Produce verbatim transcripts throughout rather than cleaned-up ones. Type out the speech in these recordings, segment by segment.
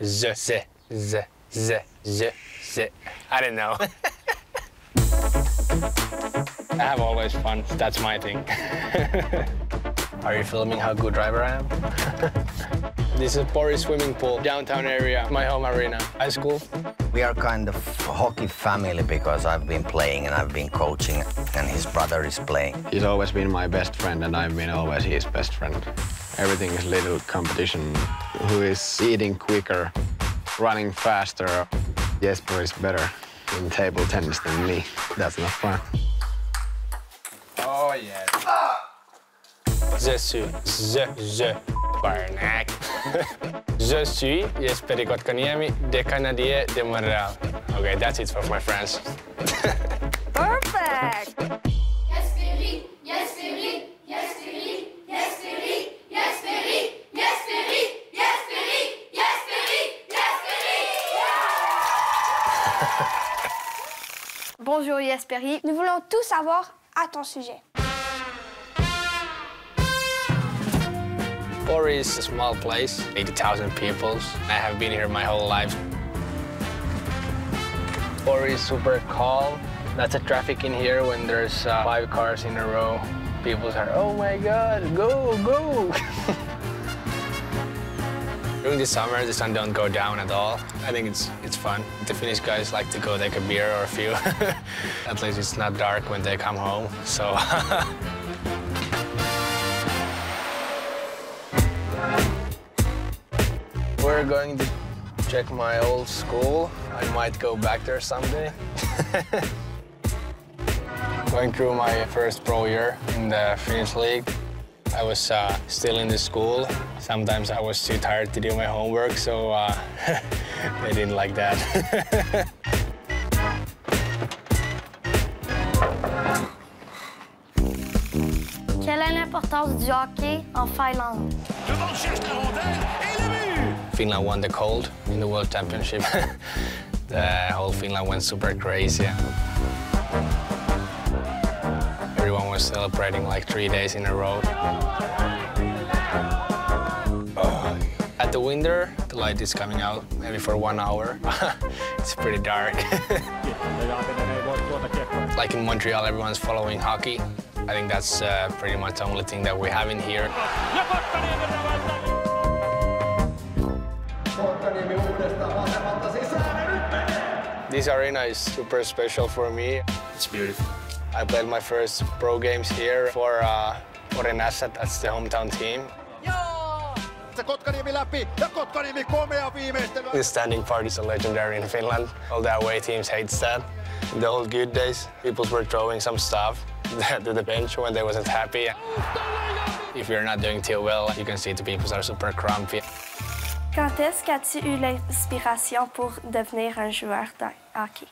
Je sais, je, je, je, je. I don't know. I have always fun. That's my thing. Are you filming how good driver I am? This is Pori swimming pool, downtown area, my home arena, high school. We are kind of hockey family because I've been playing and I've been coaching, and his brother is playing. He's always been my best friend, and I've been always his best friend. Everything is little competition. Who is eating quicker, running faster? Jesper is better in table tennis than me. That's not fun. Oh yeah. Je suis, je, je, Barnack. Je suis Jesperi Kotkaniemi, de Canadiens de Montréal. Okay, that's it for my friends. Perfect! Jesperi, Jesperi, Jesperi, Jesperi, Jesperi, Jesperi, Jesperi, Jesperi, Jesperi! Bonjour Jesperi, nous voulons tout savoir à ton sujet. Pori is a small place, eighty thousand people. I have been here my whole life. Pori is super calm. Lots of traffic in here when there's uh, five cars in a row. People are, oh my God, go, go. During the summer, the sun don't go down at all. I think it's, it's fun. The Finnish guys like to go take a beer or a few. At least it's not dark when they come home, so. We're going to check my old school. I might go back there someday. Going through my first pro year in the Finnish league, I was uh, still in the school. Sometimes I was too tired to do my homework, so uh, they didn't like that. Quelle est l'importance du hockey en Finlande? Finland won the gold in the World Championship. The whole Finland went super crazy. Everyone was celebrating like three days in a row. Uh, at the winter, the light is coming out maybe for one hour. It's pretty dark. Like in Montreal, everyone's following hockey. I think that's uh, pretty much the only thing that we have in here. This arena is super special for me. It's beautiful. I played my first pro games here for uh, Ässät, that's the hometown team. The standing part is a legendary in Finland. All the away teams hate that. In the old good days, people were throwing some stuff to the bench when they wasn't happy. If you're not doing too well, you can see the people are super grumpy. Quand est-ce qu'as-tu eu l'inspiration pour devenir un joueur de hockey?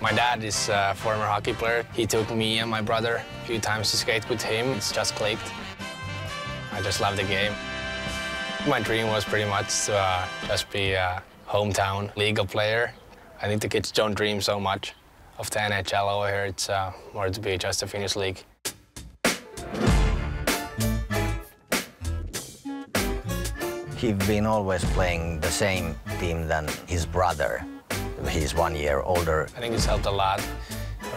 My dad is a former hockey player. He took me and my brother a few times to skate with him. It's just clicked. I just love the game. My dream was pretty much to uh, just be a hometown league player. I think the kids don't dream so much of the N H L over here. It's uh, more to be just a Finnish league. He's been always playing the same team than his brother. He's one year older. I think it's helped a lot.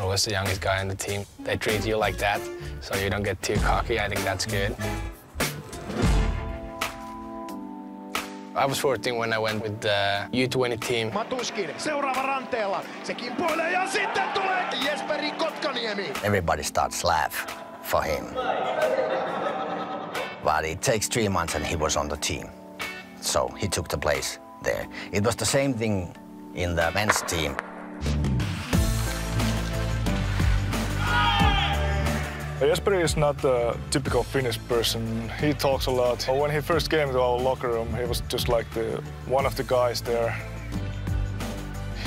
I was the youngest guy on the team. They treat you like that, so you don't get too cocky. I think that's good. I was fourteen when I went with the U twenty team. Everybody starts laugh for him. But it takes three months and he was on the team. So he took the place there. It was the same thing in the men's team. Jesperi is not a typical Finnish person. He talks a lot. When he first came to our locker room, he was just like the, one of the guys there.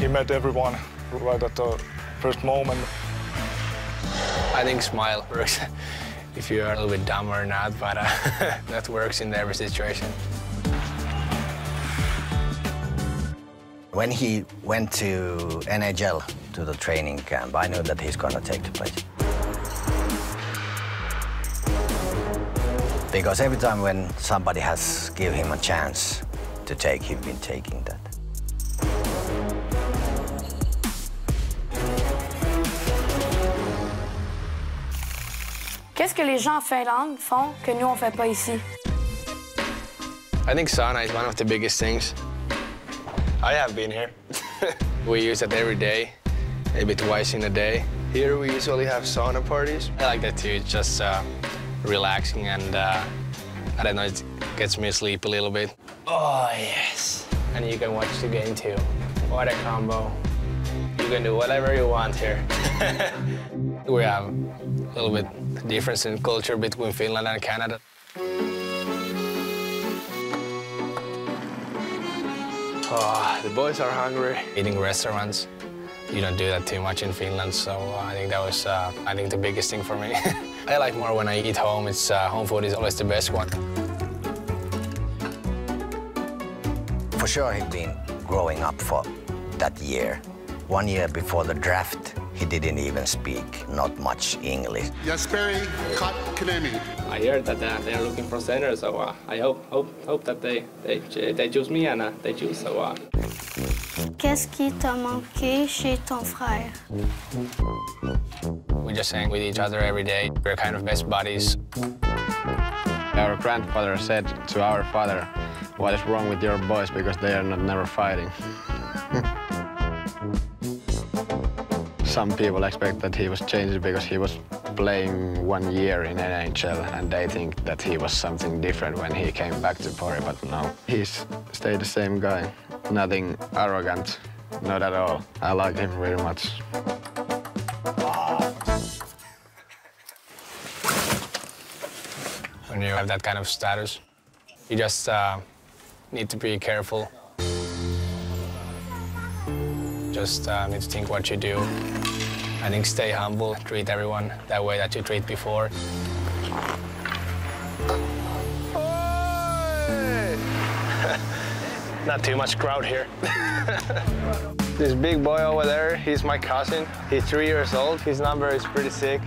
He met everyone right at the first moment. I think smile works. If you are a little bit dumb or not, but uh, that works in every situation. When he went to N H L, to the training camp, I knew that he's gonna take the place. Because every time when somebody has given him a chance, to take him in taking that. Qu'est-ce que les gens en Finlande font que nous on fait pas ici? I think sauna is one of the biggest things. I have been here. We use it every day, maybe twice in a day. Here we usually have sauna parties. I like that too. It's just uh, relaxing and uh, I don't know, it gets me asleep a little bit. Oh yes. And you can watch the game too. What a combo. You can do whatever you want here. We have a little bit difference in culture between Finland and Canada. Oh, the boys are hungry. Eating restaurants, you don't do that too much in Finland, so uh, I think that was, uh, I think, the biggest thing for me. I like more when I eat home. It's uh, home food is always the best one. For sure, he'd been growing up for that year. One year before the draft, he didn't even speak not much English. Jesperi Kotkaniemi. I heard that uh, they are looking for centers, so uh, I hope, hope, hope that they, they, they choose me and uh, they choose so. Uh... Qu'est-ce qui t'a manqué chez ton frère? We just hang with each other every day. We're kind of best buddies. Our grandfather said to our father, "What is wrong with your boys? Because they are not never fighting." Some people expect that he was changed because he was playing one year in N H L, and they think that he was something different when he came back to Pori, but no. He's stayed the same guy. Nothing arrogant, not at all. I like him very much. When you have that kind of status, you just uh, need to be careful. Just uh, need to think what you do. I think stay humble, treat everyone that way that you treat before. Not too much crowd here. This big boy over there, he's my cousin. He's three years old. His number is pretty sick.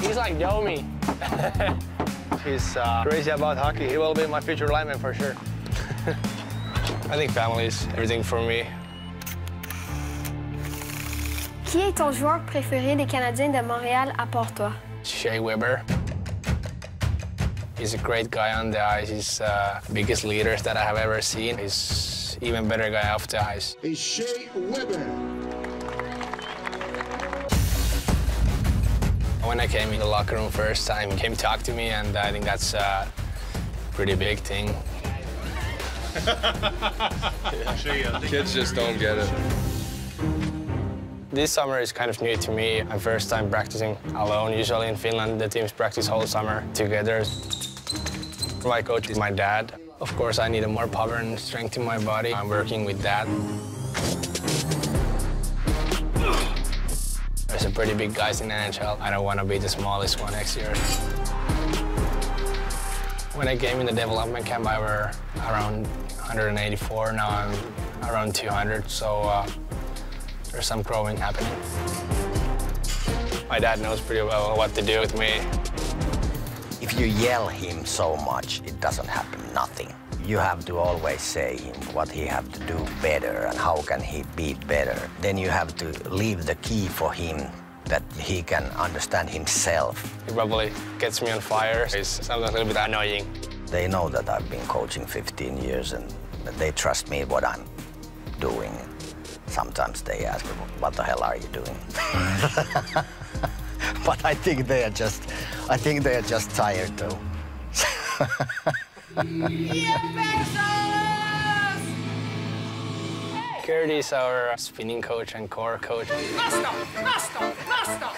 He's like Domi. He's uh, crazy about hockey. He will be my future lineman for sure. I think family is everything for me. Qui est ton joueur préféré des Canadiens de Montréal à part toi? Shea Weber. He's a great guy on the ice. He's uh, the biggest leader that I have ever seen. He's an even better guy off the ice. It's Shea Weber. When I came in the locker room first time, he came to talk to me, and I think that's a pretty big thing. Kids just don't get it. This summer is kind of new to me. My first time practicing alone. Usually in Finland, the teams practice whole summer together. My coach is my dad. Of course, I need a more power and strength in my body. I'm working with that. There's some pretty big guys in N H L. I don't want to be the smallest one next year. When I came in the development camp, I were around one hundred eighty-four. Now I'm around two hundred, so uh, there's some growing happening. My dad knows pretty well what to do with me. If you yell him so much, it doesn't happen nothing. You have to always say him what he have to do better and how can he be better. Then you have to leave the key for him that he can understand himself. He probably gets me on fire. He's sometimes a little bit annoying. They know that I've been coaching fifteen years and they trust me what I'm doing. Sometimes they ask me, what the hell are you doing? But I think they are just, I think they are just tired too. Kurt is our spinning coach and core coach. Nasta, nasta, nasta.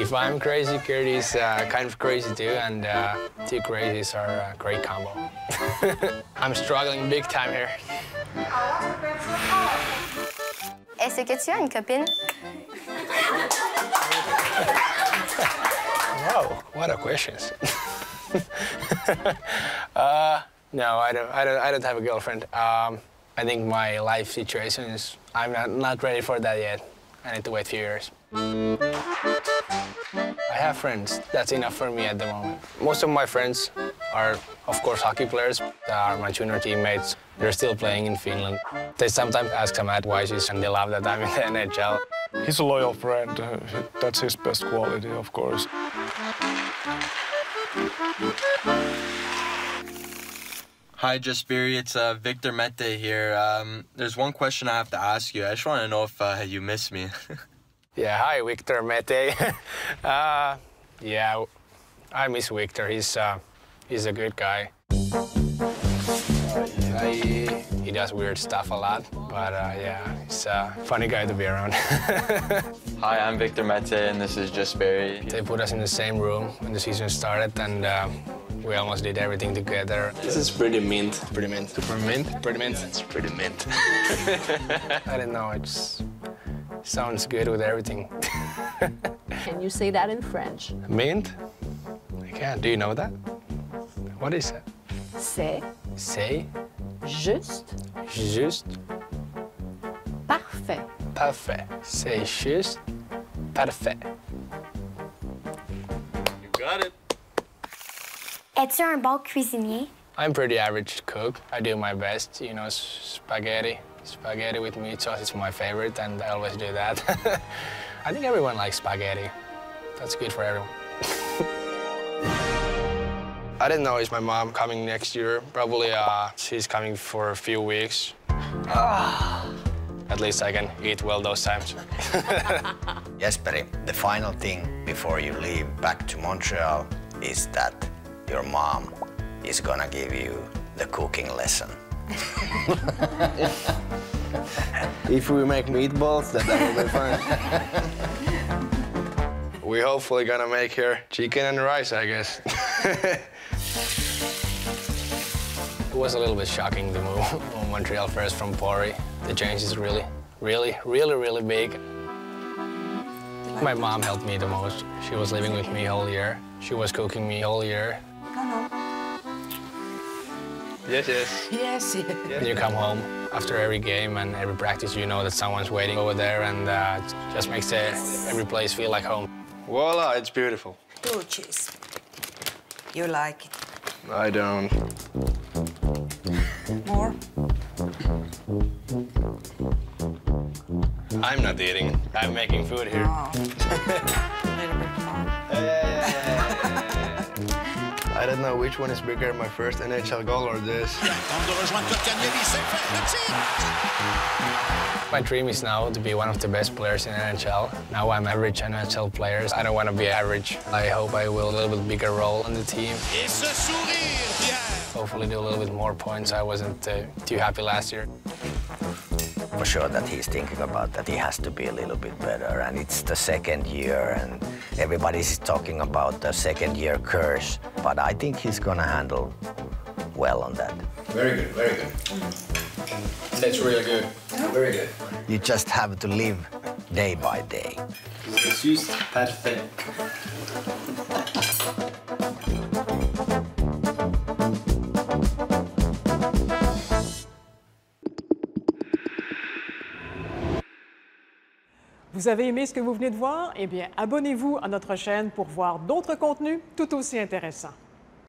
If I'm crazy, Kurt is uh, kind of crazy too, and uh, two crazies are a great combo. I'm struggling big time here. Est-ce que tu as une copine? Wow, what a questions. uh, No, I don't, I don't, I don't have a girlfriend. Um, I think my life situation is, I'm not, not ready for that yet. I need to wait a few years. I have friends. That's enough for me at the moment. Most of my friends are, of course, hockey players. They are my junior teammates. They're still playing in Finland. They sometimes ask some advices, and they love that I'm in the N H L. He's a loyal friend. That's his best quality, of course. Hi, Jesperi. It's uh, Victor Mete here. Um, there's one question I have to ask you. I just want to know if uh, you miss me. Yeah, hi, Victor Mete. uh, yeah, I miss Victor. He's, uh, he's a good guy. He, he does weird stuff a lot, but uh, yeah, he's a funny guy to be around. Hi, I'm Victor Mete, and this is Jesperi. They put us in the same room when the season started, and uh, we almost did everything together. This is pretty mint. Pretty mint. Super mint? Pretty mint. It's pretty mint. I don't know, it's... Sounds good with everything. Can you say that in French? Mint? I can. Do you know that? What is it? C'est. C'est. Juste. Juste. Parfait. Parfait. C'est juste. Parfait. You got it. Es-tu un bon cuisinier? I'm pretty average cook. I do my best, you know, spaghetti. Spaghetti with meat sauce is my favorite, and I always do that. I think everyone likes spaghetti. That's good for everyone. I didn't know it's my mom coming next year. Probably uh, she's coming for a few weeks. At least I can eat well those times. Jesperi, the final thing before you leave back to Montreal is that your mom is gonna give you the cooking lesson. If we make meatballs, then that will be fun. We're hopefully gonna make here chicken and rice, I guess. It was a little bit shocking to move from Montreal first from Pori. The change is really, really, really, really big. My mom helped me the most. She was living with me all year. She was cooking me all year. Yes, yes. Yes, yes. You come home after every game and every practice, you know that someone's waiting over there, and uh, it just makes uh, every place feel like home. Voila, it's beautiful. Oh, cheese. You like it. I don't. More? I'm not eating. I'm making food here. Oh. A little bit more. I don't know which one is bigger, my first N H L goal or this. My dream is now to be one of the best players in N H L. Now I'm average N H L players. I don't want to be average. I hope I will a little bit bigger role on the team. Hopefully do a little bit more points. I wasn't uh, too happy last year. For sure that he's thinking about that he has to be a little bit better, and it's the second year, and everybody's talking about the second year curse, but I think he's gonna handle well on that. Very good, very good. That's really good. Very good. You just have to live day by day. It's just perfect. Vous avez aimé ce que vous venez de voir? Eh bien, abonnez-vous à notre chaîne pour voir d'autres contenus tout aussi intéressants.